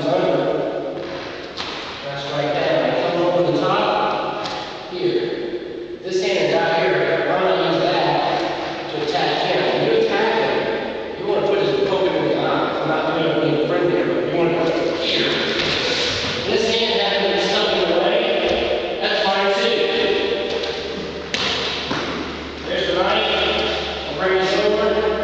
comes over. Press right down. Come over the top here. This hand is out here. Why not use that to attack him? When you attack him, you want to put his poke in the eye. I'm not doing it being friendly here, but you want to put it here. Bring this over.